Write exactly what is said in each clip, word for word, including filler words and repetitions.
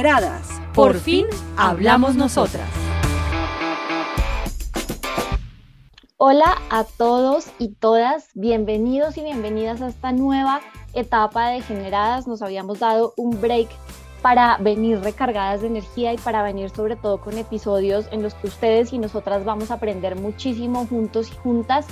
Degeneradas. Por fin hablamos nosotras. Hola a todos y todas, bienvenidos y bienvenidas a esta nueva etapa de Degeneradas. Nos habíamos dado un break para venir recargadas de energía y para venir sobre todo con episodios en los que ustedes y nosotras vamos a aprender muchísimo juntos y juntas.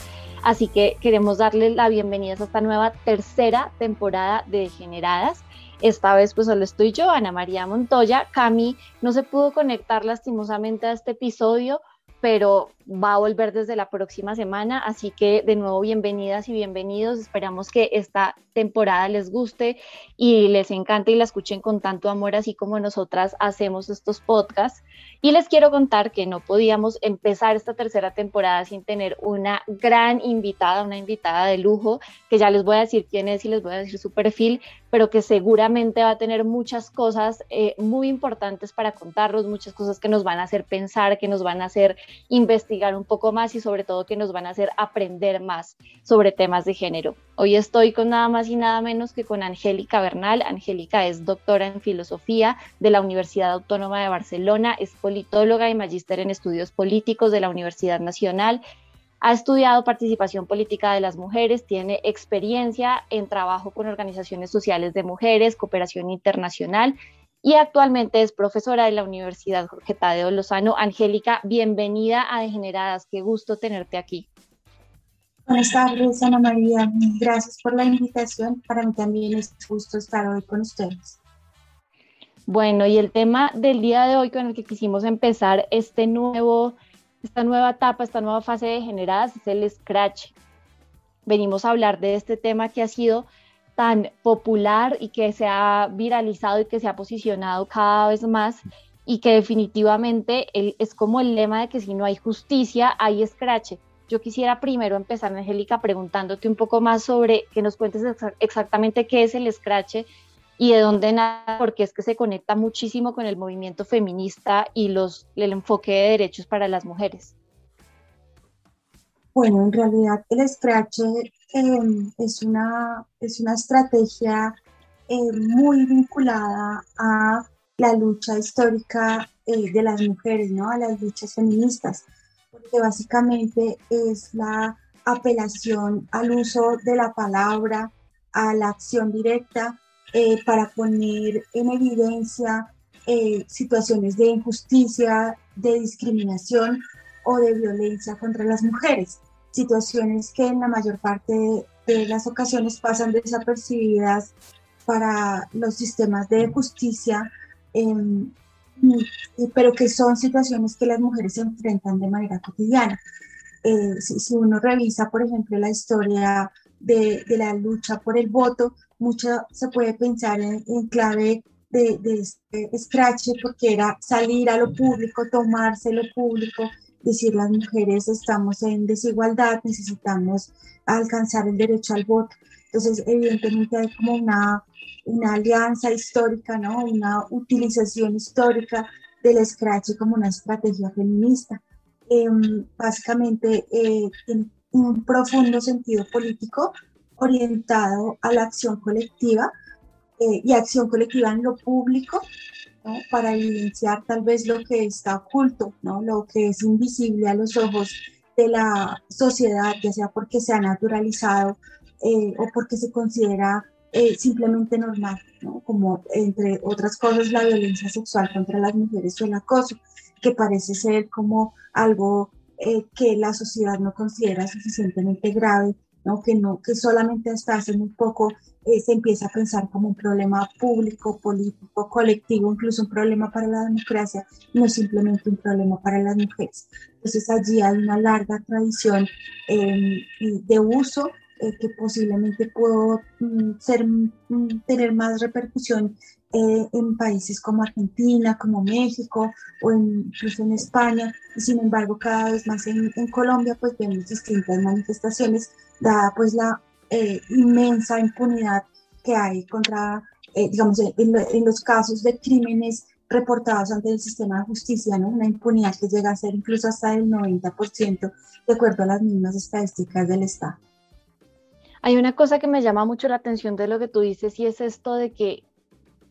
Así que queremos darles la bienvenida a esta nueva tercera temporada de Degeneradas. Esta vez pues solo estoy yo, Ana María Montoya. Cami no se pudo conectar lastimosamente a este episodio, pero va a volver desde la próxima semana, así que de nuevo bienvenidas y bienvenidos, esperamos que esta temporada les guste y les encante y la escuchen con tanto amor, así como nosotras hacemos estos podcasts. Y les quiero contar que no podíamos empezar esta tercera temporada sin tener una gran invitada, una invitada de lujo, que ya les voy a decir quién es y les voy a decir su perfil, pero que seguramente va a tener muchas cosas eh, muy importantes para contarnos, muchas cosas que nos van a hacer pensar, que nos van a hacer investigar un poco más y sobre todo que nos van a hacer aprender más sobre temas de género. Hoy estoy con nada más y nada menos que con Angélica Bernal. Angélica es doctora en filosofía de la Universidad Autónoma de Barcelona, es politóloga y magíster en estudios políticos de la Universidad Nacional. Ha estudiado participación política de las mujeres, tiene experiencia en trabajo con organizaciones sociales de mujeres, cooperación internacional, y actualmente es profesora de la Universidad Jorge Tadeo Lozano. Angélica, bienvenida a Degeneradas, qué gusto tenerte aquí. Buenas tardes, Ana María, gracias por la invitación, para mí también es gusto estar hoy con ustedes. Bueno, y el tema del día de hoy con el que quisimos empezar este nuevo, esta nueva etapa, esta nueva fase de Degeneradas es el scratch. Venimos a hablar de este tema que ha sido tan popular y que se ha viralizado y que se ha posicionado cada vez más y que definitivamente es como el lema de que si no hay justicia, hay escrache. Yo quisiera primero empezar, Angélica, preguntándote un poco más sobre que nos cuentes ex- exactamente qué es el escrache y de dónde nace, porque es que se conecta muchísimo con el movimiento feminista y los, el enfoque de derechos para las mujeres. Bueno, en realidad el escrache Eh, es, una, es una estrategia eh, muy vinculada a la lucha histórica eh, de las mujeres, ¿no? A las luchas feministas, porque básicamente es la apelación al uso de la palabra, a la acción directa eh, para poner en evidencia eh, situaciones de injusticia, de discriminación o de violencia contra las mujeres. Situaciones que en la mayor parte de, de las ocasiones pasan desapercibidas para los sistemas de justicia, eh, pero que son situaciones que las mujeres se enfrentan de manera cotidiana. Eh, si, si uno revisa, por ejemplo, la historia de, de la lucha por el voto, mucho se puede pensar en, en clave de, de este escrache, porque era salir a lo público, tomarse lo público, decir las mujeres estamos en desigualdad, necesitamos alcanzar el derecho al voto. Entonces, evidentemente hay como una, una alianza histórica, ¿no? Una utilización histórica del escrache como una estrategia feminista. Eh, básicamente, eh, en un profundo sentido político orientado a la acción colectiva eh, y acción colectiva en lo público, ¿no? Para evidenciar tal vez lo que está oculto, ¿no? Lo que es invisible a los ojos de la sociedad, ya sea porque se ha naturalizado eh, o porque se considera eh, simplemente normal, ¿no? Como entre otras cosas la violencia sexual contra las mujeres o el acoso, que parece ser como algo eh, que la sociedad no considera suficientemente grave, ¿no? Que, no, que solamente hasta hace muy poco eh, se empieza a pensar como un problema público, político, colectivo, incluso un problema para la democracia, no simplemente un problema para las mujeres. Entonces allí hay una larga tradición eh, de uso eh, que posiblemente pudo mm, ser, mm, tener más repercusión eh, en países como Argentina, como México o en, incluso en España, y sin embargo cada vez más en, en Colombia pues vemos distintas manifestaciones dada pues la eh, inmensa impunidad que hay contra, eh, digamos, en, lo, en los casos de crímenes reportados ante el sistema de justicia, ¿no? Una impunidad que llega a ser incluso hasta el noventa por ciento, de acuerdo a las mismas estadísticas del Estado. Hay una cosa que me llama mucho la atención de lo que tú dices y es esto de que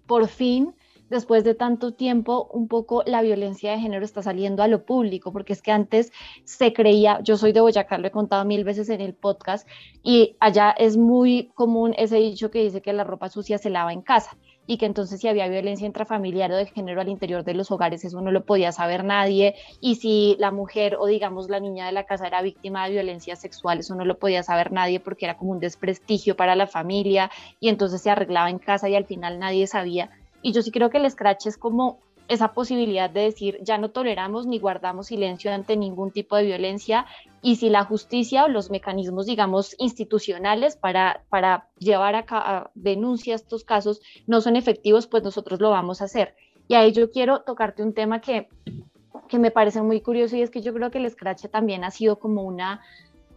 por fin después de tanto tiempo, un poco la violencia de género está saliendo a lo público, porque es que antes se creía, yo soy de Boyacá, lo he contado mil veces en el podcast, y allá es muy común ese dicho que dice que la ropa sucia se lava en casa, y que entonces si había violencia intrafamiliar o de género al interior de los hogares, eso no lo podía saber nadie, y si la mujer o digamos la niña de la casa era víctima de violencia sexual, eso no lo podía saber nadie porque era como un desprestigio para la familia, y entonces se arreglaba en casa y al final nadie sabía. Y yo sí creo que el scratch es como esa posibilidad de decir, ya no toleramos ni guardamos silencio ante ningún tipo de violencia, y si la justicia o los mecanismos, digamos, institucionales para, para llevar a, a denuncia estos casos no son efectivos, pues nosotros lo vamos a hacer. Y ahí yo quiero tocarte un tema que, que me parece muy curioso, y es que yo creo que el scratch también ha sido como una...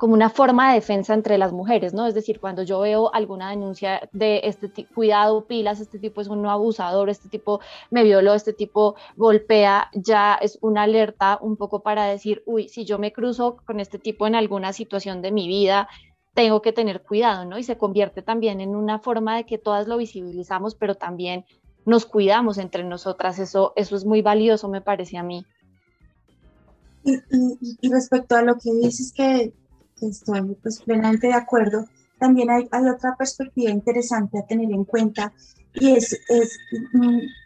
como una forma de defensa entre las mujeres, ¿no? Es decir, cuando yo veo alguna denuncia de este tipo, cuidado, pilas, este tipo es un abusador, este tipo me violó, este tipo golpea, ya es una alerta un poco para decir, uy, si yo me cruzo con este tipo en alguna situación de mi vida, tengo que tener cuidado, ¿no? Y se convierte también en una forma de que todas lo visibilizamos, pero también nos cuidamos entre nosotras. Eso, eso es muy valioso, me parece a mí. Y, y, y respecto a lo que dices que estoy pues plenamente de acuerdo, también hay, hay otra perspectiva interesante a tener en cuenta, y es, es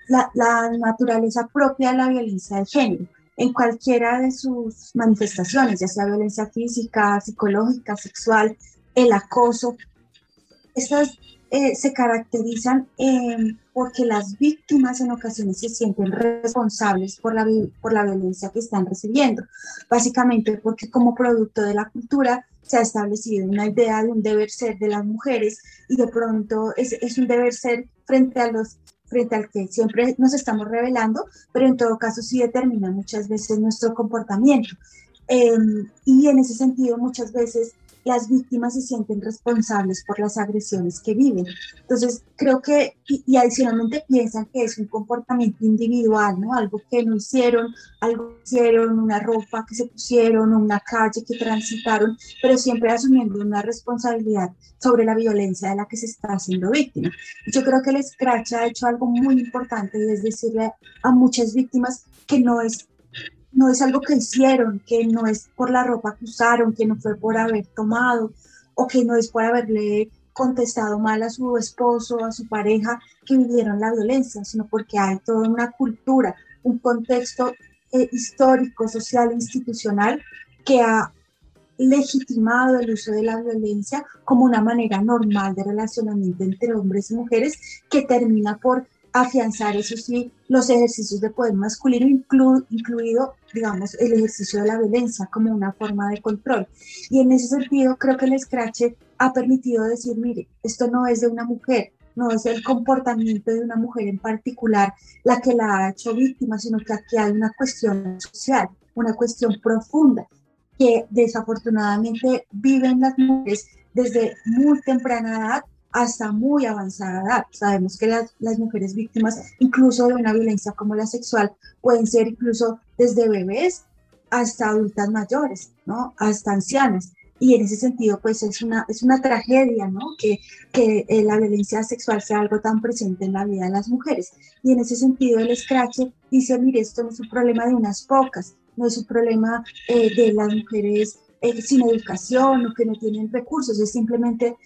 la, la naturaleza propia de la violencia de género en cualquiera de sus manifestaciones, ya sea violencia física, psicológica, sexual, el acoso. Estas eh, se caracterizan eh, porque las víctimas en ocasiones se sienten responsables por la, por la violencia que están recibiendo, básicamente porque como producto de la cultura se ha establecido una idea de un deber ser de las mujeres, y de pronto es, es un deber ser frente a los, frente al que siempre nos estamos rebelando, pero en todo caso sí determina muchas veces nuestro comportamiento. Eh, y en ese sentido muchas veces las víctimas se sienten responsables por las agresiones que viven. Entonces, creo que, y, y adicionalmente piensan que es un comportamiento individual, ¿no? Algo que no hicieron, algo que hicieron, una ropa que se pusieron, una calle que transitaron, pero siempre asumiendo una responsabilidad sobre la violencia de la que se está haciendo víctima. Yo creo que el scratch ha hecho algo muy importante, y es decirle a muchas víctimas que no es no es algo que hicieron, que no es por la ropa que usaron, que no fue por haber tomado, o que no es por haberle contestado mal a su esposo, a su pareja, que vivieron la violencia, sino porque hay toda una cultura, un contexto eh, histórico, social e institucional que ha legitimado el uso de la violencia como una manera normal de relacionamiento entre hombres y mujeres, que termina por afianzar, eso sí, los ejercicios de poder masculino, inclu- incluido, digamos, el ejercicio de la violencia como una forma de control. Y en ese sentido, creo que el scratch ha permitido decir, mire, esto no es de una mujer, no es el comportamiento de una mujer en particular la que la ha hecho víctima, sino que aquí hay una cuestión social, una cuestión profunda, que desafortunadamente viven las mujeres desde muy temprana edad hasta muy avanzada edad. Sabemos que las, las mujeres víctimas incluso de una violencia como la sexual pueden ser incluso desde bebés hasta adultas mayores, ¿no? Hasta ancianas. Y en ese sentido, pues es una, es una tragedia, ¿no? Que, que eh, la violencia sexual sea algo tan presente en la vida de las mujeres. Y en ese sentido el scratch dice, mire, esto no es un problema de unas pocas, no es un problema eh, de las mujeres eh, sin educación o que no tienen recursos, es simplemente...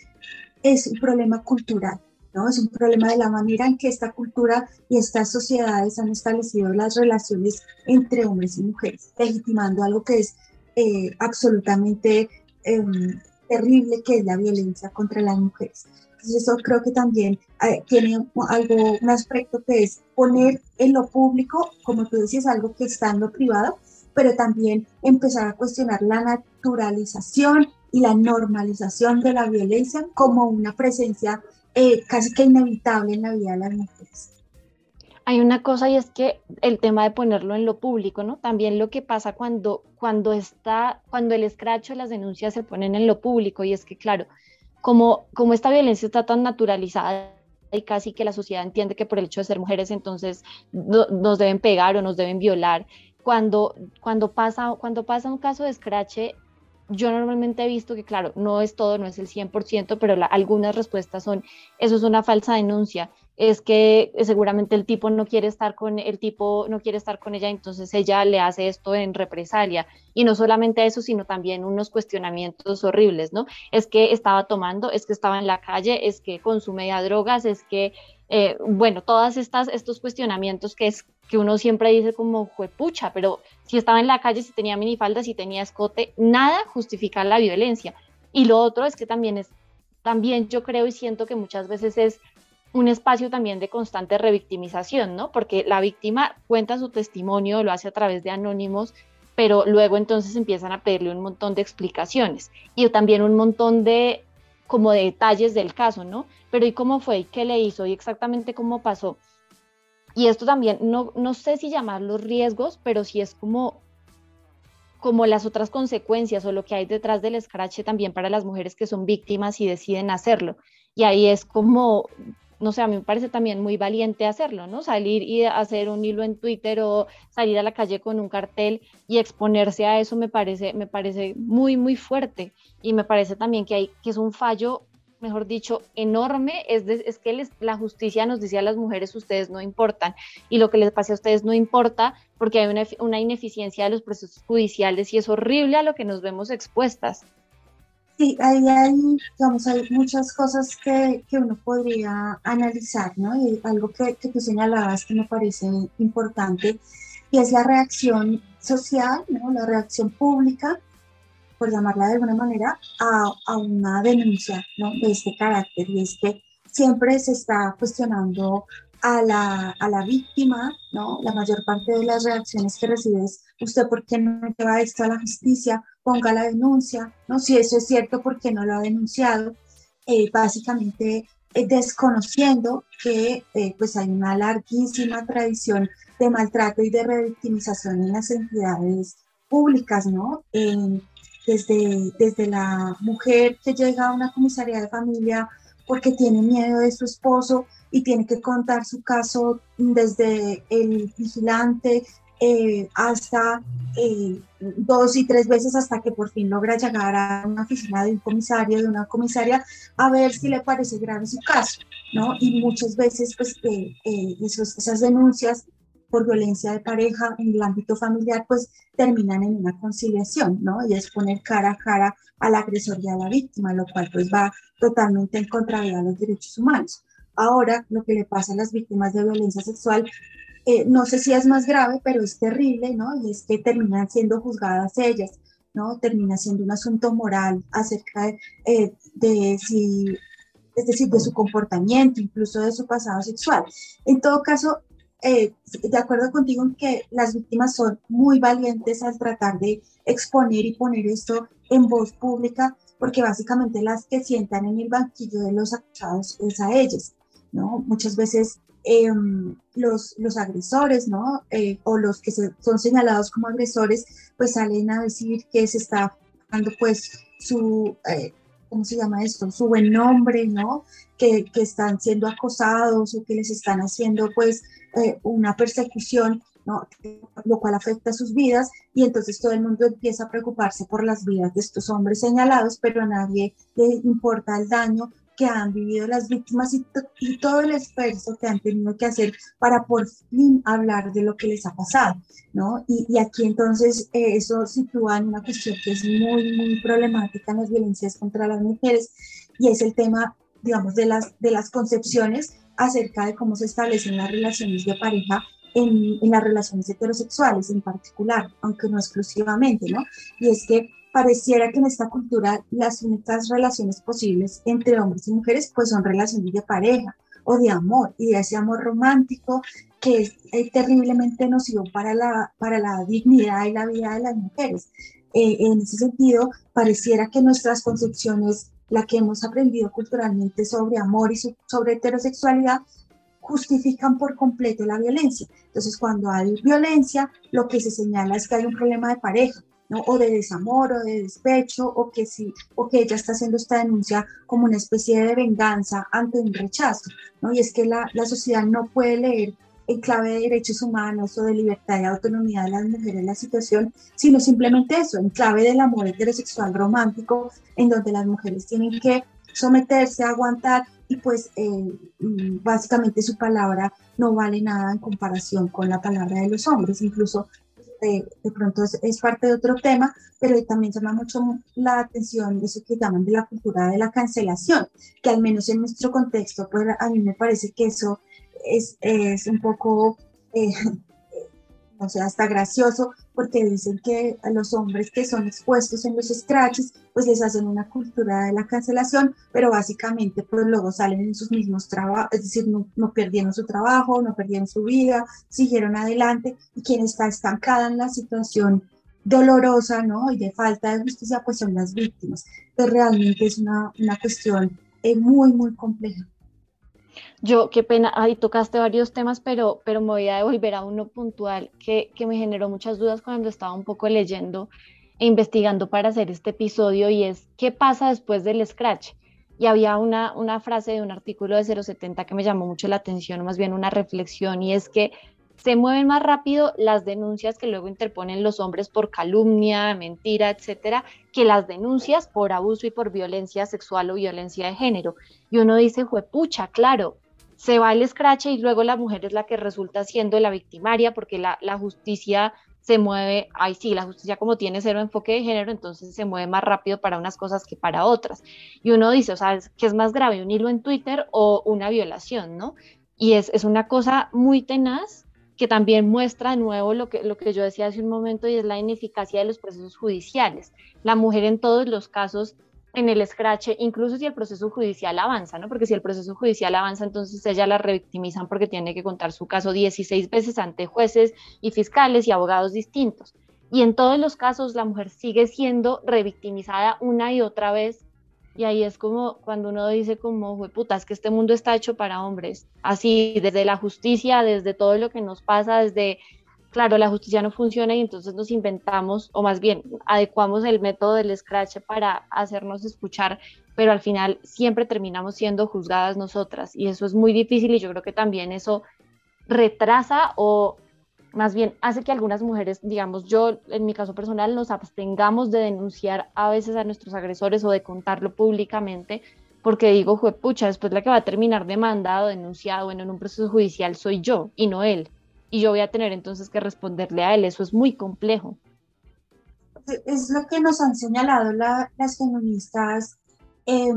es un problema cultural, ¿no? Es un problema de la manera en que esta cultura y estas sociedades han establecido las relaciones entre hombres y mujeres, legitimando algo que es eh, absolutamente eh, terrible, que es la violencia contra las mujeres. Entonces eso creo que también eh, tiene algo, un aspecto que es poner en lo público, como tú decías, algo que está en lo privado, pero también empezar a cuestionar la naturalización y la normalización de la violencia como una presencia eh, casi que inevitable en la vida de las mujeres. Hay una cosa, y es que el tema de ponerlo en lo público, ¿no? También lo que pasa cuando, cuando, está, cuando el scratch o las denuncias se ponen en lo público, y es que claro, como, como esta violencia está tan naturalizada, y casi que la sociedad entiende que por el hecho de ser mujeres entonces no, nos deben pegar o nos deben violar, cuando, cuando, pasa, cuando pasa un caso de scratch, yo normalmente he visto que, claro, no es todo, no es el cien por ciento, pero la, algunas respuestas son, eso es una falsa denuncia, es que seguramente el tipo no quiere estar con el tipo no quiere estar con ella, entonces ella le hace esto en represalia. Y no solamente eso, sino también unos cuestionamientos horribles, ¿no? Es que estaba tomando, es que estaba en la calle, es que consume drogas, es que eh, bueno, todas estas estos cuestionamientos que es que uno siempre dice como juepucha, pero si estaba en la calle, si tenía minifalda, si tenía escote, nada justifica la violencia. Y lo otro es que también es también yo creo y siento que muchas veces es un espacio también de constante revictimización, ¿no? Porque la víctima cuenta su testimonio, lo hace a través de anónimos, pero luego entonces empiezan a pedirle un montón de explicaciones y también un montón de como de detalles del caso, ¿no? Pero ¿y cómo fue? ¿Y qué le hizo? ¿Y exactamente cómo pasó? Y esto también, no, no sé si llamarlos riesgos, pero sí es como, como las otras consecuencias o lo que hay detrás del escrache también para las mujeres que son víctimas y deciden hacerlo. Y ahí es como... no sé, a mí me parece también muy valiente hacerlo, ¿no? Salir y hacer un hilo en Twitter o salir a la calle con un cartel y exponerse a eso me parece, me parece muy, muy fuerte. Y me parece también que, hay, que es un fallo, mejor dicho, enorme. Es, de, es que les, la justicia nos dice a las mujeres, ustedes no importan. Y lo que les pase a ustedes no importa porque hay una, una ineficiencia de los procesos judiciales y es horrible a lo que nos vemos expuestas. Sí, ahí hay, digamos, hay muchas cosas que, que uno podría analizar, ¿no? Y algo que, que tú señalabas que me parece importante y es la reacción social, ¿no? La reacción pública, por llamarla de alguna manera, a, a una denuncia, ¿no? De este carácter y es que siempre se está cuestionando a la, a la víctima, ¿no? La mayor parte de las reacciones que recibes, ¿usted por qué no lleva esto a la justicia? Ponga la denuncia, ¿no? Si eso es cierto, ¿por qué no lo ha denunciado? Eh, básicamente eh, desconociendo que eh, pues hay una larguísima tradición de maltrato y de revictimización en las entidades públicas, ¿no? Eh, desde, desde la mujer que llega a una comisaría de familia porque tiene miedo de su esposo y tiene que contar su caso desde el vigilante, Eh, hasta eh, dos y tres veces hasta que por fin logra llegar a una oficina de un comisario, de una comisaria, a ver si le parece grave su caso, ¿no? Y muchas veces pues eh, eh, esos, esas denuncias por violencia de pareja en el ámbito familiar pues terminan en una conciliación, ¿no? Y es poner cara a cara al agresor y a la víctima, lo cual pues va totalmente en contravía a los derechos humanos. Ahora lo que le pasa a las víctimas de violencia sexual, Eh, no sé si es más grave, pero es terrible, ¿no? Y es que terminan siendo juzgadas ellas, ¿no? Termina siendo un asunto moral acerca de, eh, de si, es decir, de su comportamiento, incluso de su pasado sexual. En todo caso, eh, de acuerdo contigo en que las víctimas son muy valientes al tratar de exponer y poner esto en voz pública, porque básicamente las que sientan en el banquillo de los acusados es a ellas, ¿no? Muchas veces... Eh, los, los agresores, ¿no? Eh, o los que se, son señalados como agresores, pues salen a decir que se está dando pues su, eh, ¿cómo se llama esto? Su buen nombre, ¿no? Que, que están siendo acosados o que les están haciendo pues eh, una persecución, ¿no? Lo cual afecta sus vidas y entonces todo el mundo empieza a preocuparse por las vidas de estos hombres señalados, pero a nadie le importa el daño que han vivido las víctimas y, t- y todo el esfuerzo que han tenido que hacer para por fin hablar de lo que les ha pasado, ¿no? Y, y aquí entonces eh, eso sitúa en una cuestión que es muy, muy problemática en las violencias contra las mujeres y es el tema, digamos, de las, de las concepciones acerca de cómo se establecen las relaciones de pareja en, en las relaciones heterosexuales en particular, aunque no exclusivamente, ¿no? Y es que pareciera que en esta cultura las únicas relaciones posibles entre hombres y mujeres pues son relaciones de pareja o de amor y de ese amor romántico que es eh, terriblemente nocivo para la, para la dignidad y la vida de las mujeres. Eh, en ese sentido, pareciera que nuestras concepciones, la que hemos aprendido culturalmente sobre amor y su, sobre heterosexualidad, justifican por completo la violencia. Entonces, cuando hay violencia, lo que se señala es que hay un problema de pareja, ¿no? O de desamor o de despecho o que, sí, o que ella está haciendo esta denuncia como una especie de venganza ante un rechazo, ¿no? Y es que la, la sociedad no puede leer en clave de derechos humanos o de libertad y autonomía de las mujeres la situación, sino simplemente eso, en clave del amor heterosexual romántico en donde las mujeres tienen que someterse, aguantar y pues eh, básicamente su palabra no vale nada en comparación con la palabra de los hombres, incluso de, de pronto es, es parte de otro tema, pero también llama mucho la atención eso que llaman de la cultura de la cancelación, que al menos en nuestro contexto, pues a mí me parece que eso es, es un poco, eh, no sé, hasta gracioso, porque dicen que a los hombres que son expuestos en los scratches, pues les hacen una cultura de la cancelación, pero básicamente pues luego salen en sus mismos trabajos, es decir, no, no perdieron su trabajo, no perdieron su vida, siguieron adelante, y quien está estancada en la situación dolorosa, ¿no?, y de falta de justicia, pues son las víctimas. Entonces realmente es una, una cuestión eh, muy, muy compleja. Yo, qué pena, ahí tocaste varios temas, pero, pero me voy a devolver a uno puntual que, que me generó muchas dudas cuando estaba un poco leyendo e investigando para hacer este episodio, y es, ¿qué pasa después del scratch? Y había una, una frase de un artículo de cero setenta que me llamó mucho la atención, más bien una reflexión, y es que se mueven más rápido las denuncias que luego interponen los hombres por calumnia, mentira, etcétera, que las denuncias por abuso y por violencia sexual o violencia de género. Y uno dice, juepucha, claro, se va el scratch y luego la mujer es la que resulta siendo la victimaria, porque la, la justicia se mueve, ay sí, la justicia como tiene cero enfoque de género, entonces se mueve más rápido para unas cosas que para otras. Y uno dice, o sea, ¿qué es más grave, un hilo en Twitter o una violación, no? Y es, es una cosa muy tenaz, que también muestra de nuevo lo que, lo que yo decía hace un momento, y es la ineficacia de los procesos judiciales. La mujer en todos los casos, en el scratch, incluso si el proceso judicial avanza, ¿no? Porque si el proceso judicial avanza, entonces ella la revictimizan porque tiene que contar su caso dieciséis veces ante jueces y fiscales y abogados distintos. Y en todos los casos la mujer sigue siendo revictimizada una y otra vez. Y ahí es como cuando uno dice como, jueputa, es que este mundo está hecho para hombres, así desde la justicia, desde todo lo que nos pasa, desde, claro, la justicia no funciona y entonces nos inventamos, o más bien, adecuamos el método del scratch para hacernos escuchar, pero al final siempre terminamos siendo juzgadas nosotras, y eso es muy difícil, y yo creo que también eso retrasa o más bien hace que algunas mujeres, digamos, yo en mi caso personal, nos abstengamos de denunciar a veces a nuestros agresores o de contarlo públicamente, porque digo, juepucha, después la que va a terminar demandado, denunciado, bueno, en un proceso judicial soy yo y no él, y yo voy a tener entonces que responderle a él, eso es muy complejo. Es lo que nos han señalado la, las feministas eh,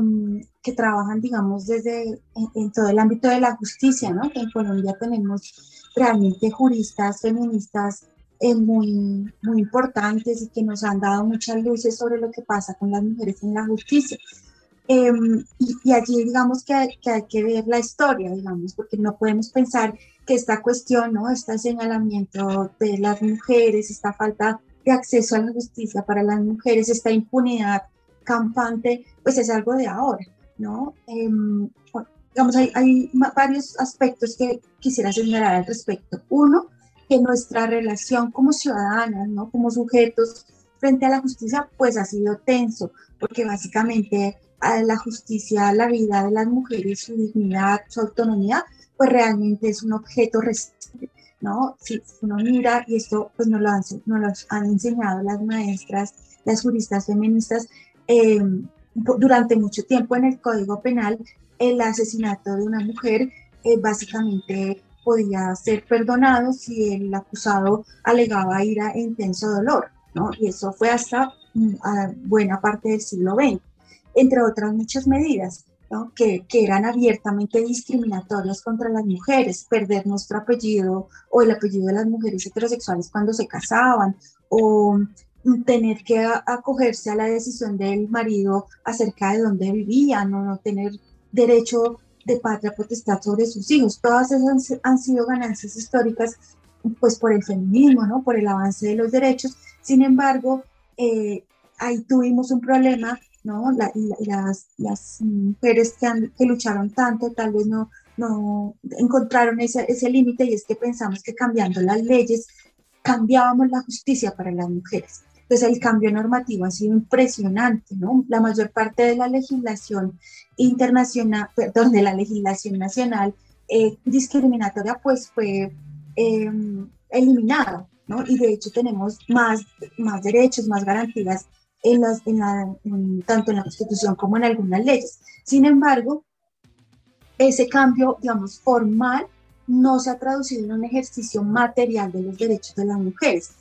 que trabajan, digamos, desde en, en todo el ámbito de la justicia, ¿no? Que en Colombia tenemos realmente juristas feministas eh, muy, muy importantes y que nos han dado muchas luces sobre lo que pasa con las mujeres en la justicia. Eh, y, y allí digamos que hay, que hay que ver la historia, digamos, porque no podemos pensar que esta cuestión, ¿no?, este señalamiento de las mujeres, esta falta de acceso a la justicia para las mujeres, esta impunidad campante, pues es algo de ahora, ¿no? Eh, bueno, digamos, hay, hay varios aspectos que quisiera señalar al respecto. Uno, que nuestra relación como ciudadanas, ¿no?, como sujetos frente a la justicia, pues ha sido tenso, porque básicamente a la justicia, la vida de las mujeres, su dignidad, su autonomía, pues realmente es un objeto restante, ¿no? Si uno mira, y esto pues nos lo han, nos lo han enseñado las maestras, las juristas feministas, eh, durante mucho tiempo en el Código Penal, el asesinato de una mujer eh, básicamente podía ser perdonado si el acusado alegaba ira e intenso dolor, ¿no? Y eso fue hasta mm, buena parte del siglo veinte, entre otras muchas medidas, ¿no?, que, que eran abiertamente discriminatorias contra las mujeres, perder nuestro apellido o el apellido de las mujeres heterosexuales cuando se casaban, o tener que acogerse a la decisión del marido acerca de dónde vivían, o no tener derecho de patria potestad sobre sus hijos. Todas esas han sido ganancias históricas, pues por el feminismo, ¿no?, por el avance de los derechos. Sin embargo, eh, ahí tuvimos un problema, ¿no? La, la, las, las mujeres que, han, que lucharon tanto tal vez no, no encontraron ese, ese límite, y es que pensamos que cambiando las leyes cambiábamos la justicia para las mujeres. Entonces el cambio normativo ha sido impresionante, ¿no? La mayor parte de la legislación internacional, perdón, de la legislación nacional eh, discriminatoria, pues fue eh, eliminada, ¿no? Y de hecho tenemos más, más derechos, más garantías en las, en la, en, tanto en la Constitución como en algunas leyes. Sin embargo, ese cambio, digamos, formal no se ha traducido en un ejercicio material de los derechos de las mujeres.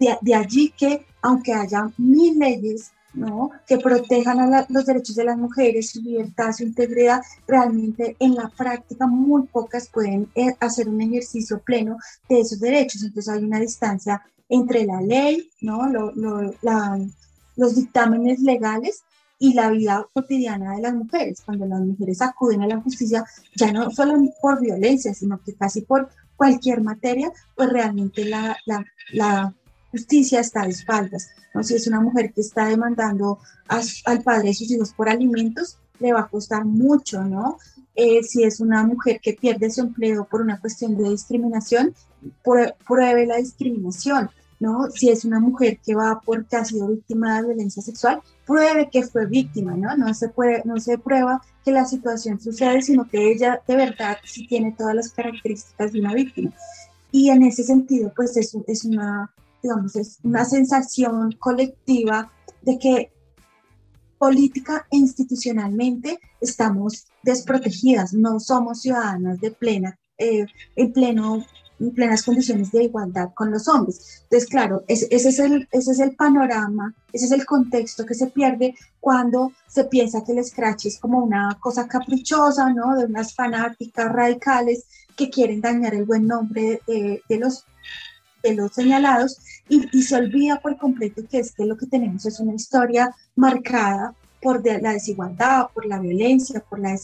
De, de allí que, aunque haya mil leyes, ¿no?, que protejan a la, los derechos de las mujeres, su libertad, su integridad, realmente en la práctica muy pocas pueden hacer un ejercicio pleno de esos derechos. Entonces hay una distancia entre la ley, ¿no?, lo, lo, la, los dictámenes legales y la vida cotidiana de las mujeres. Cuando las mujeres acuden a la justicia, ya no solo por violencia, sino que casi por cualquier materia, pues realmente la, la, la justicia está de espaldas, ¿no? Si es una mujer que está demandando a, al padre de sus hijos por alimentos, le va a costar mucho, ¿no? Eh, si es una mujer que pierde su empleo por una cuestión de discriminación, pr- pruebe la discriminación, ¿no? Si es una mujer que va porque ha sido víctima de violencia sexual, pruebe que fue víctima, ¿no? No se puede, no se prueba que la situación sucede, sino que ella de verdad sí tiene todas las características de una víctima. Y en ese sentido, pues es, es una, digamos, es una sensación colectiva de que política e institucionalmente estamos desprotegidas, no somos ciudadanas de plena, eh, en pleno... en plenas condiciones de igualdad con los hombres. Entonces, claro, ese, ese, es el, ese es el panorama, ese es el contexto que se pierde cuando se piensa que el scratch es como una cosa caprichosa, ¿no?, de unas fanáticas radicales que quieren dañar el buen nombre de, de, los, de los señalados, y, y se olvida por completo que es que lo que tenemos es una historia marcada por de, la desigualdad, por la violencia, por la,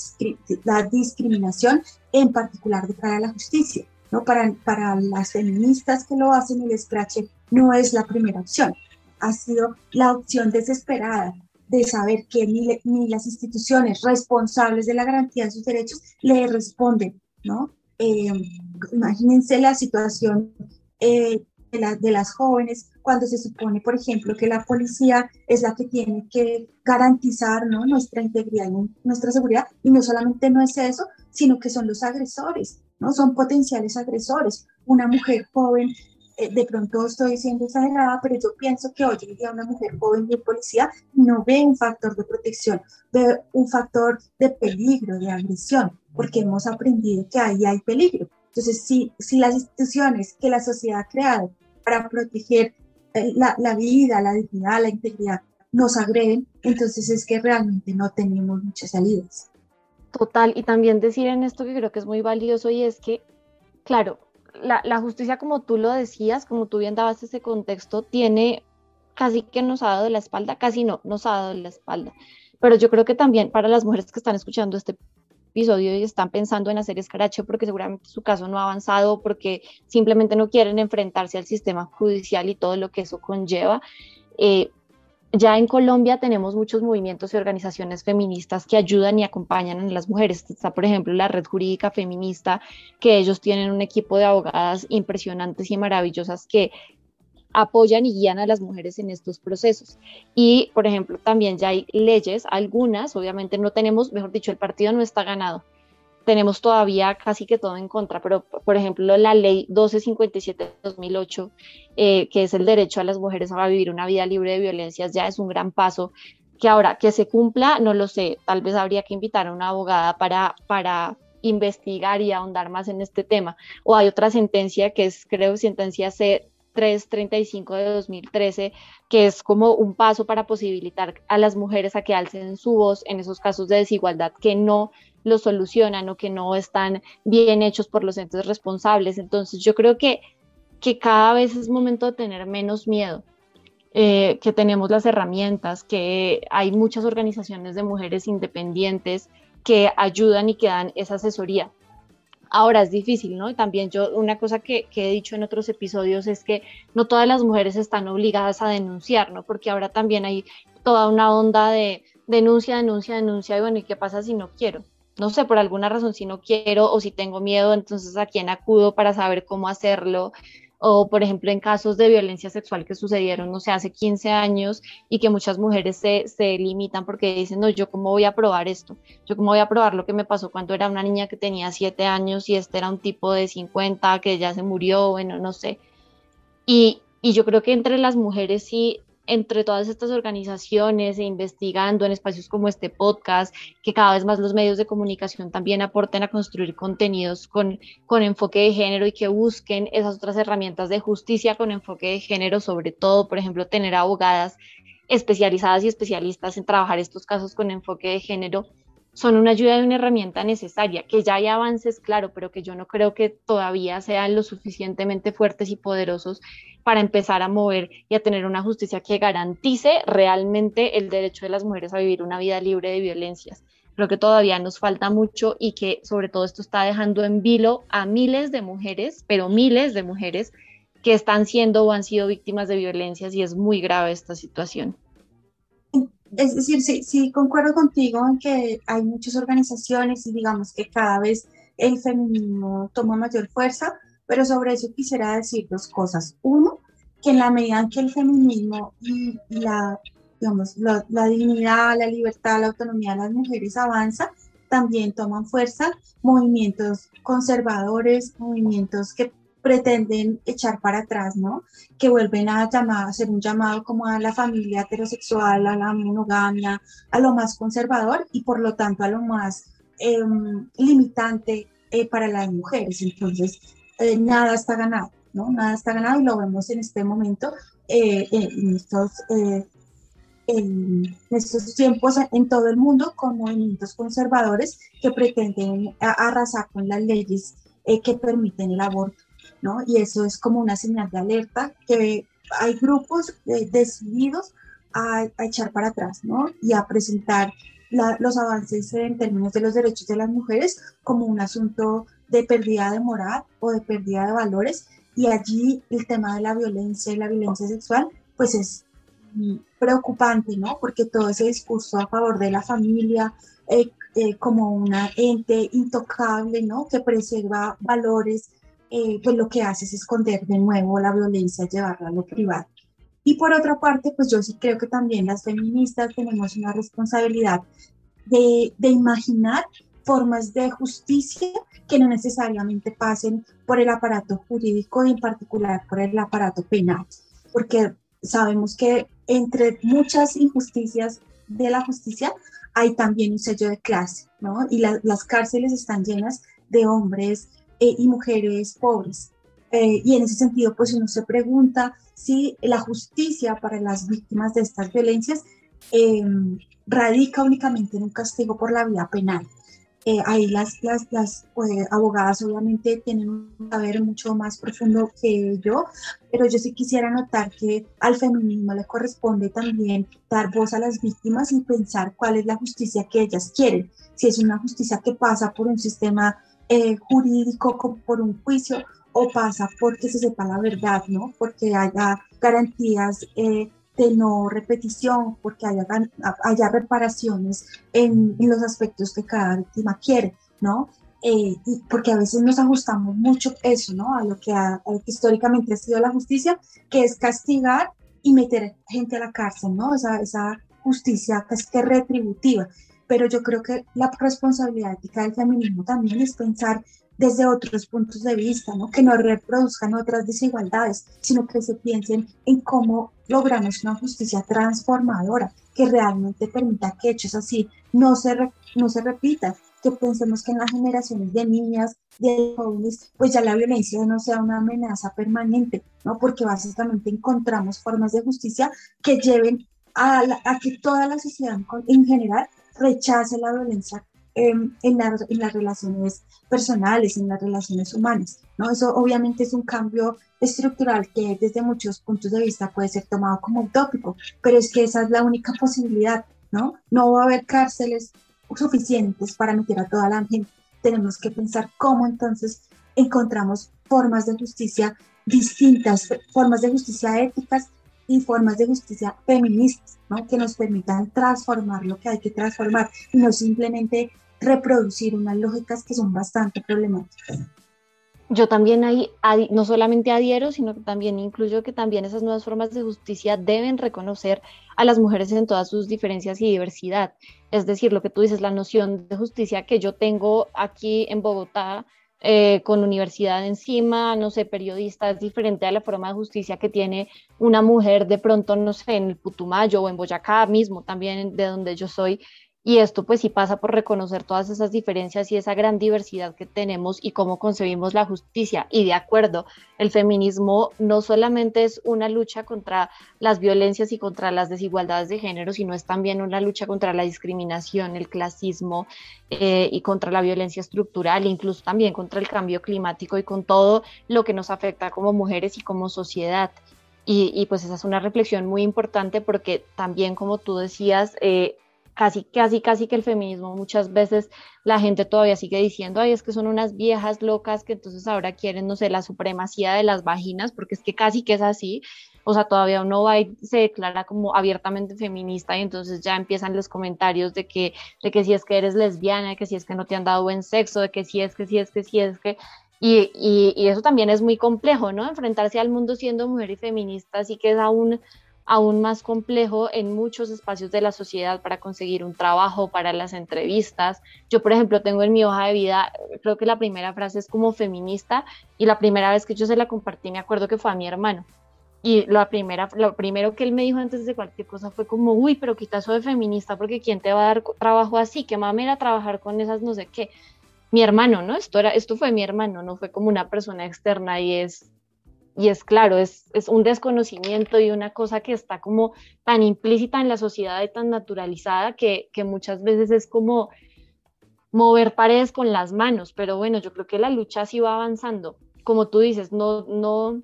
la discriminación, en particular de cara a la justicia. ¿No? Para, para las feministas que lo hacen, el escrache no es la primera opción, ha sido la opción desesperada de saber que ni, le, ni las instituciones responsables de la garantía de sus derechos le responden, ¿no? Eh, imagínense la situación eh, de, la, de las jóvenes cuando se supone, por ejemplo, que la policía es la que tiene que garantizar, ¿no?, nuestra integridad y nuestra seguridad, y no solamente no es eso, sino que son los agresores, ¿no? Son potenciales agresores. Una mujer joven, eh, de pronto estoy siendo exagerada, pero yo pienso que hoy en día una mujer joven y policía no ve un factor de protección, ve un factor de peligro, de agresión, porque hemos aprendido que ahí hay peligro. Entonces, si, si las instituciones que la sociedad ha creado para proteger eh, la, la vida, la dignidad, la integridad, nos agreden, entonces es que realmente no tenemos muchas salidas. Total, y también decir en esto que creo que es muy valioso, y es que, claro, la, la justicia, como tú lo decías, como tú bien dabas ese contexto, tiene, casi que nos ha dado la espalda, casi no, nos ha dado la espalda. Pero yo creo que también para las mujeres que están escuchando este episodio y están pensando en hacer escrache porque seguramente su caso no ha avanzado, porque simplemente no quieren enfrentarse al sistema judicial y todo lo que eso conlleva, eh, ya en Colombia tenemos muchos movimientos y organizaciones feministas que ayudan y acompañan a las mujeres. Está, por ejemplo, la Red Jurídica Feminista, que ellos tienen un equipo de abogadas impresionantes y maravillosas que apoyan y guían a las mujeres en estos procesos. Y, por ejemplo, también ya hay leyes, algunas, obviamente no tenemos, mejor dicho, el partido no está ganado. Tenemos todavía casi que todo en contra, pero por ejemplo la ley doce cincuenta y siete de dos mil ocho, eh, que es el derecho a las mujeres a vivir una vida libre de violencias, ya es un gran paso. Que ahora que se cumpla, no lo sé, tal vez habría que invitar a una abogada para, para investigar y ahondar más en este tema. O hay otra sentencia que es, creo, sentencia C trescientos treinta y cinco de dos mil trece, que es como un paso para posibilitar a las mujeres a que alcen su voz en esos casos de desigualdad que no los solucionan o que no están bien hechos por los entes responsables. Entonces yo creo que, que cada vez es momento de tener menos miedo, eh, que tenemos las herramientas, que hay muchas organizaciones de mujeres independientes que ayudan y que dan esa asesoría. Ahora es difícil, ¿no? Y también yo, una cosa que, que he dicho en otros episodios es que no todas las mujeres están obligadas a denunciar, ¿no? Porque ahora también hay toda una onda de denuncia, denuncia, denuncia, y bueno, ¿y qué pasa si no quiero? No sé, por alguna razón, si no quiero o si tengo miedo, entonces ¿a quién acudo para saber cómo hacerlo? O, por ejemplo, en casos de violencia sexual que sucedieron, no sé, hace quince años, y que muchas mujeres se, se limitan porque dicen, no, ¿yo cómo voy a probar esto? ¿Yo cómo voy a probar lo que me pasó cuando era una niña que tenía siete años y este era un tipo de cincuenta que ya se murió? Bueno, no sé. Y, y yo creo que entre las mujeres sí entre todas estas organizaciones e investigando en espacios como este podcast, que cada vez más los medios de comunicación también aporten a construir contenidos con, con enfoque de género y que busquen esas otras herramientas de justicia con enfoque de género, sobre todo, por ejemplo, tener abogadas especializadas y especialistas en trabajar estos casos con enfoque de género, son una ayuda y una herramienta necesaria, que ya hay avances, claro, pero que yo no creo que todavía sean lo suficientemente fuertes y poderosos para empezar a mover y a tener una justicia que garantice realmente el derecho de las mujeres a vivir una vida libre de violencias. Creo que todavía nos falta mucho y que sobre todo esto está dejando en vilo a miles de mujeres, pero miles de mujeres que están siendo o han sido víctimas de violencias, y es muy grave esta situación. Es decir, sí, sí concuerdo contigo en que hay muchas organizaciones y digamos que cada vez el feminismo toma mayor fuerza, pero sobre eso quisiera decir dos cosas. Uno, que en la medida en que el feminismo y la, digamos, la, la dignidad, la libertad, la autonomía de las mujeres avanza, también toman fuerza movimientos conservadores, movimientos que pretenden echar para atrás, ¿no? Que vuelven a llamar, hacer un llamado como a la familia heterosexual, a la monogamia, a lo más conservador y por lo tanto a lo más eh, limitante eh, para las mujeres. Entonces, eh, nada está ganado, ¿no? Nada está ganado y lo vemos en este momento, eh, en, estos, eh, en estos tiempos en todo el mundo con movimientos conservadores que pretenden arrasar con las leyes eh, que permiten el aborto, ¿no? Y eso es como una señal de alerta que hay grupos eh, decididos a, a echar para atrás, ¿no? Y a presentar la, los avances en términos de los derechos de las mujeres como un asunto de pérdida de moral o de pérdida de valores, y allí el tema de la violencia y la violencia sexual pues es mm, preocupante, ¿no? Porque todo ese discurso a favor de la familia eh, eh, como una ente intocable, ¿no? Que preserva valores, Eh, pues lo que hace es esconder de nuevo la violencia, llevarla a lo privado. Y por otra parte, pues yo sí creo que también las feministas tenemos una responsabilidad de, de imaginar formas de justicia que no necesariamente pasen por el aparato jurídico y en particular por el aparato penal, porque sabemos que entre muchas injusticias de la justicia hay también un sello de clase, ¿no? Y la, las cárceles están llenas de hombres y mujeres pobres. Eh, y en ese sentido, pues uno se pregunta si la justicia para las víctimas de estas violencias eh, radica únicamente en un castigo por la vía penal. Eh, ahí las, las, las eh, abogadas obviamente tienen un saber mucho más profundo que yo, pero yo sí quisiera notar que al feminismo le corresponde también dar voz a las víctimas y pensar cuál es la justicia que ellas quieren, si es una justicia que pasa por un sistema Eh, jurídico con, por un juicio, o pasa porque se sepa la verdad, ¿no? Porque haya garantías eh, de no repetición, porque haya, haya reparaciones en, en los aspectos que cada víctima quiere, ¿no? Eh, y porque a veces nos ajustamos mucho eso, ¿no? A lo que ha, a lo que históricamente ha sido la justicia, que es castigar y meter gente a la cárcel, ¿no? Esa, esa justicia que es que retributiva. Pero yo creo que la responsabilidad ética del feminismo también es pensar desde otros puntos de vista, ¿no? Que no reproduzcan otras desigualdades, sino que se piensen en cómo logramos una justicia transformadora que realmente permita que hechos así no se, re, no se repitan, que pensemos que en las generaciones de niñas, de jóvenes, pues ya la violencia no sea una amenaza permanente, ¿no? Porque básicamente encontramos formas de justicia que lleven a, la, a que toda la sociedad en general rechace la violencia eh, en, la, en las relaciones personales, en las relaciones humanas, ¿no? Eso obviamente es un cambio estructural que desde muchos puntos de vista puede ser tomado como utópico, pero es que esa es la única posibilidad, ¿no? No va a haber cárceles suficientes para meter a toda la gente. Tenemos que pensar cómo entonces encontramos formas de justicia distintas, formas de justicia éticas y formas de justicia feministas, ¿no? Que nos permitan transformar lo que hay que transformar y no simplemente reproducir unas lógicas que son bastante problemáticas. Yo también ahí, no solamente adhiero, sino que también incluyo que también esas nuevas formas de justicia deben reconocer a las mujeres en todas sus diferencias y diversidad. Es decir, lo que tú dices, la noción de justicia que yo tengo aquí en Bogotá eh, con universidad encima, no sé, periodistas, diferente a la forma de justicia que tiene una mujer de pronto, no sé, en el Putumayo o en Boyacá mismo, también de donde yo soy. Y esto pues sí pasa por reconocer todas esas diferencias y esa gran diversidad que tenemos y cómo concebimos la justicia. Y de acuerdo, el feminismo no solamente es una lucha contra las violencias y contra las desigualdades de género, sino es también una lucha contra la discriminación, el clasismo eh, y contra la violencia estructural, incluso también contra el cambio climático y con todo lo que nos afecta como mujeres y como sociedad. Y, y pues esa es una reflexión muy importante porque también, como tú decías, eh, Casi, casi, casi que el feminismo muchas veces la gente todavía sigue diciendo, ay, es que son unas viejas locas que entonces ahora quieren, no sé, la supremacía de las vaginas, porque es que casi que es así. O sea, todavía uno va y se declara como abiertamente feminista y entonces ya empiezan los comentarios de que, de que si es que eres lesbiana, de que si es que no te han dado buen sexo, de que si es que, si es que, si es que... Y, y, y eso también es muy complejo, ¿no? Enfrentarse al mundo siendo mujer y feminista, así que es aún... aún más complejo en muchos espacios de la sociedad para conseguir un trabajo, para las entrevistas. Yo, por ejemplo, tengo en mi hoja de vida, creo que la primera frase es como feminista, y la primera vez que yo se la compartí, me acuerdo que fue a mi hermano. Y la primera, lo primero que él me dijo antes de cualquier cosa fue como, uy, pero quita eso de feminista, porque ¿quién te va a dar trabajo así? ¿Qué mamera trabajar con esas no sé qué? Mi hermano, ¿no? Esto, era, esto fue mi hermano, no fue como una persona externa, y es... Y es claro, es, es un desconocimiento y una cosa que está como tan implícita en la sociedad y tan naturalizada que, que muchas veces es como mover paredes con las manos. Pero bueno, yo creo que la lucha sí va avanzando. Como tú dices, no, no,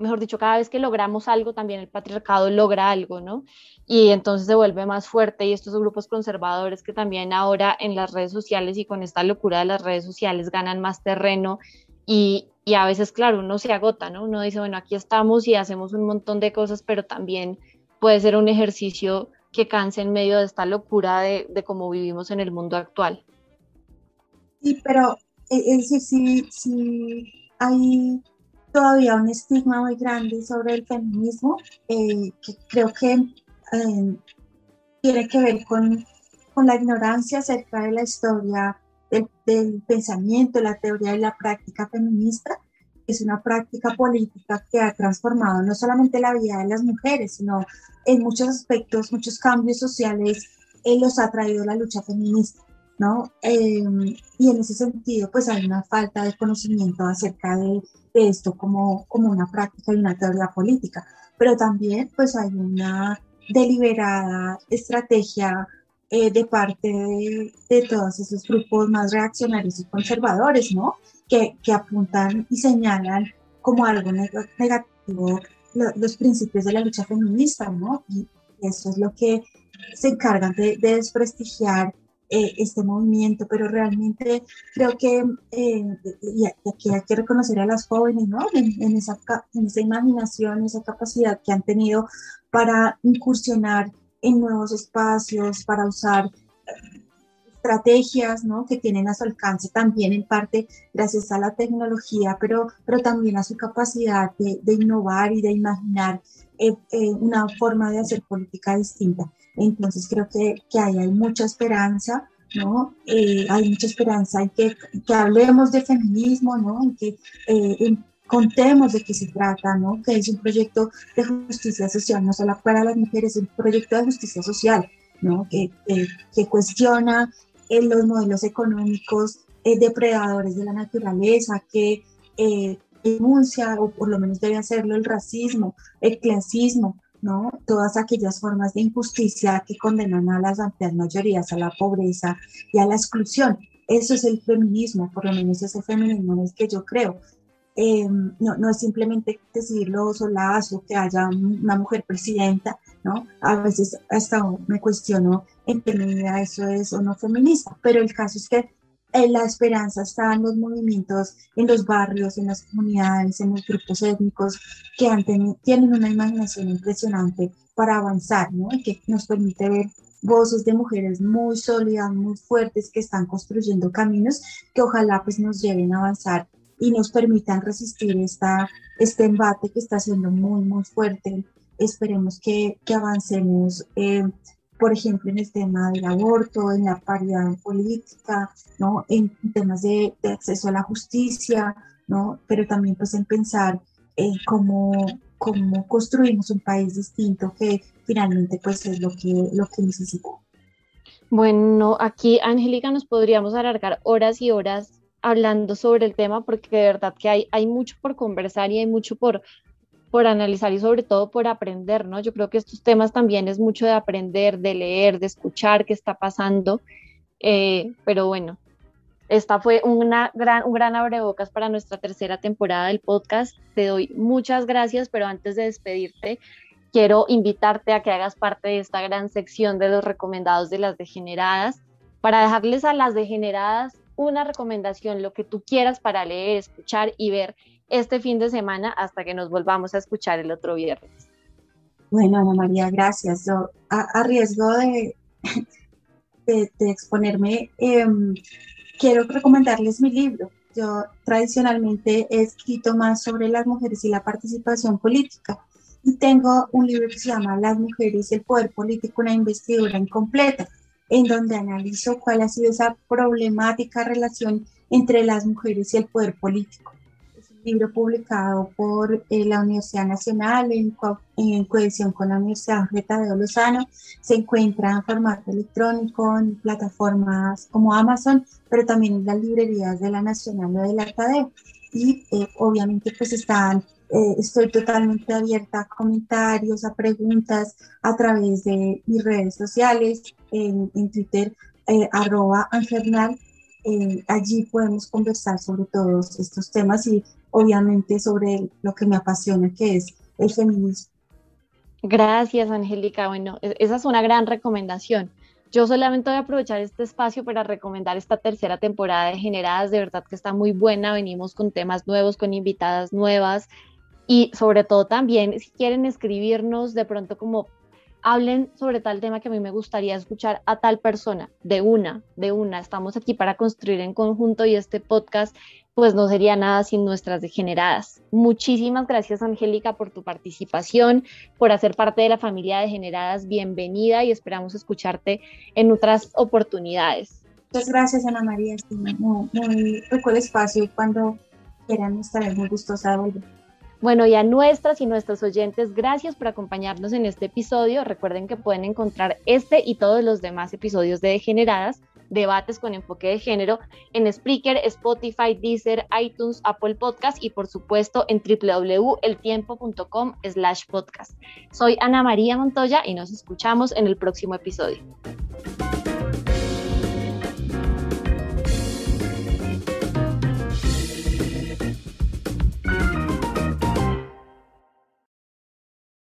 mejor dicho, cada vez que logramos algo, también el patriarcado logra algo, ¿no? Y entonces se vuelve más fuerte, y estos grupos conservadores que también ahora en las redes sociales y con esta locura de las redes sociales ganan más terreno. Y, y a veces, claro, uno se agota, ¿no? Uno dice, bueno, aquí estamos y hacemos un montón de cosas, pero también puede ser un ejercicio que canse en medio de esta locura de, de cómo vivimos en el mundo actual. Sí, pero eso sí, sí hay todavía un estigma muy grande sobre el feminismo, eh, que creo que eh, tiene que ver con, con la ignorancia acerca de la historia Del, del pensamiento, la teoría y la práctica feminista. Es una práctica política que ha transformado no solamente la vida de las mujeres, sino en muchos aspectos, muchos cambios sociales eh, los ha traído la lucha feminista, ¿no? Eh, y en ese sentido, pues hay una falta de conocimiento acerca de, de esto como, como una práctica y una teoría política, pero también pues hay una deliberada estrategia Eh, de parte de, de todos esos grupos más reaccionarios y conservadores, ¿no? Que, que apuntan y señalan como algo negativo lo, los principios de la lucha feminista, ¿no? Y eso es lo que se encargan de, de desprestigiar eh, este movimiento, pero realmente creo que, eh, y aquí hay que reconocer a las jóvenes, ¿no? En, en, esa, en esa imaginación, esa capacidad que han tenido para incursionar en nuevos espacios, para usar estrategias, ¿no? Que tienen a su alcance también en parte gracias a la tecnología, pero, pero también a su capacidad de, de innovar y de imaginar eh, eh, una forma de hacer política distinta. Entonces creo que, que ahí hay mucha esperanza, ¿no? Eh, hay mucha esperanza en que, que hablemos de feminismo, ¿no? En que eh, en, contemos de qué se trata, ¿no? Que es un proyecto de justicia social, no solo para las mujeres, es un proyecto de justicia social, ¿no? Que, eh, que cuestiona eh, los modelos económicos eh, depredadores de la naturaleza, que eh, denuncia, o por lo menos debe hacerlo, el racismo, el clasismo, ¿no? Todas aquellas formas de injusticia que condenan a las amplias mayorías a la pobreza y a la exclusión. Eso es el feminismo, por lo menos ese feminismo en el que yo creo. Eh, no, no es simplemente decirlo solazo, que haya una mujer presidenta, ¿no? A veces hasta me cuestiono en qué medida eso es o no feminista, pero el caso es que eh, la esperanza está en los movimientos, en los barrios, en las comunidades, en los grupos étnicos que han tenido, tienen una imaginación impresionante para avanzar, ¿no? Y que nos permite ver voces de mujeres muy sólidas, muy fuertes, que están construyendo caminos que ojalá pues nos lleven a avanzar y nos permitan resistir esta, este embate que está siendo muy, muy fuerte. Esperemos que, que avancemos eh, por ejemplo, en el tema del aborto, en la paridad política, ¿no? En temas de, de acceso a la justicia, ¿no? Pero también pues en pensar eh, cómo, cómo construimos un país distinto que finalmente pues es lo que, lo que necesitamos. Bueno, aquí, Angélica, nos podríamos alargar horas y horas hablando sobre el tema porque de verdad que hay, hay mucho por conversar y hay mucho por, por analizar y sobre todo por aprender, ¿no? Yo creo que estos temas también es mucho de aprender, de leer, de escuchar qué está pasando, eh, pero bueno, esta fue una gran, un gran abrebocas para nuestra tercera temporada del podcast. Te doy muchas gracias, pero antes de despedirte, quiero invitarte a que hagas parte de esta gran sección de los recomendados de las degeneradas, para dejarles a las degeneradas una recomendación, lo que tú quieras para leer, escuchar y ver este fin de semana hasta que nos volvamos a escuchar el otro viernes. Bueno, Ana María, gracias. Yo, a, a riesgo de, de, de exponerme, eh, quiero recomendarles mi libro. Yo tradicionalmente he escrito más sobre las mujeres y la participación política. Y tengo un libro que se llama Las mujeres y el poder político, una investidura incompleta, en donde analizo cuál ha sido esa problemática relación entre las mujeres y el poder político. Es un libro publicado por eh, la Universidad Nacional en, co- en cohesión con la Universidad Jorge Tadeo Lozano. Se encuentra en formato electrónico, en plataformas como Amazon, pero también en las librerías de la Nacional o de la Tadeo. Y eh, obviamente pues están... Eh, estoy totalmente abierta a comentarios, a preguntas a través de mis redes sociales, en, en Twitter, eh, arroba Angernal. Eh, allí podemos conversar sobre todos estos temas y obviamente sobre lo que me apasiona, que es el feminismo. Gracias, Angélica. Bueno, esa es una gran recomendación. Yo solamente voy a aprovechar este espacio para recomendar esta tercera temporada de Generadas. De verdad que está muy buena. Venimos con temas nuevos, con invitadas nuevas. Y sobre todo también, si quieren escribirnos, de pronto como hablen sobre tal tema que a mí me gustaría escuchar a tal persona, de una, de una, estamos aquí para construir en conjunto y este podcast pues no sería nada sin nuestras degeneradas. Muchísimas gracias, Angélica, por tu participación, por hacer parte de la familia Degeneradas. Bienvenida y esperamos escucharte en otras oportunidades. Muchas gracias, Ana María. Muy rico el espacio y cuando quieran estaré muy gustosa de volver. Bueno, y a nuestras y nuestros oyentes, gracias por acompañarnos en este episodio. Recuerden que pueden encontrar este y todos los demás episodios de Degeneradas, debates con enfoque de género, en Spreaker, Spotify, Deezer, iTunes, Apple Podcast y por supuesto en doble u doble u doble u punto el tiempo punto com slash podcast. Soy Ana María Montoya y nos escuchamos en el próximo episodio.